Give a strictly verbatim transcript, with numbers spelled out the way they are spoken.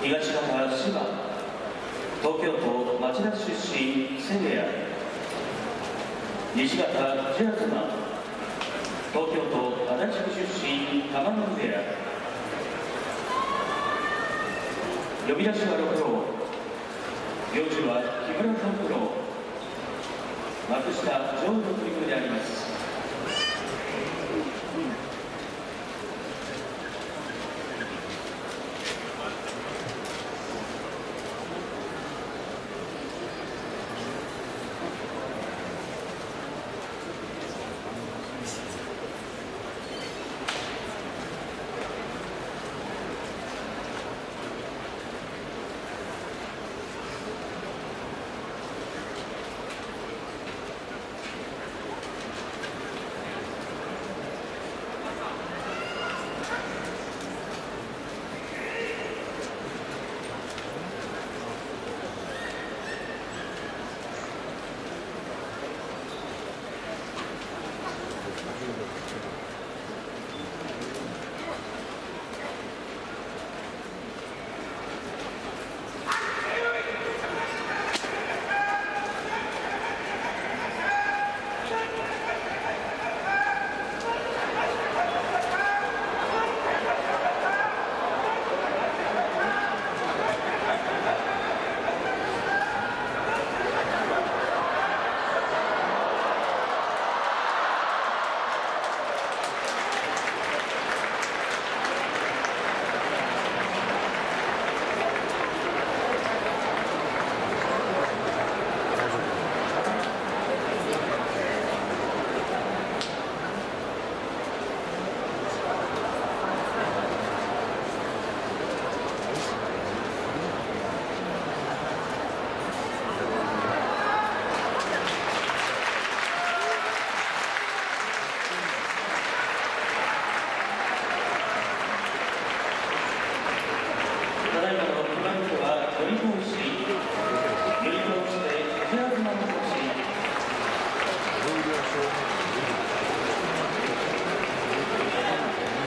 東方志摩、東京都町田出身セレア、西方ジャズマ、東京都足立区出身玉野ペア、呼び出しはろく号、行事は木村三郎、幕下上部の取組であります。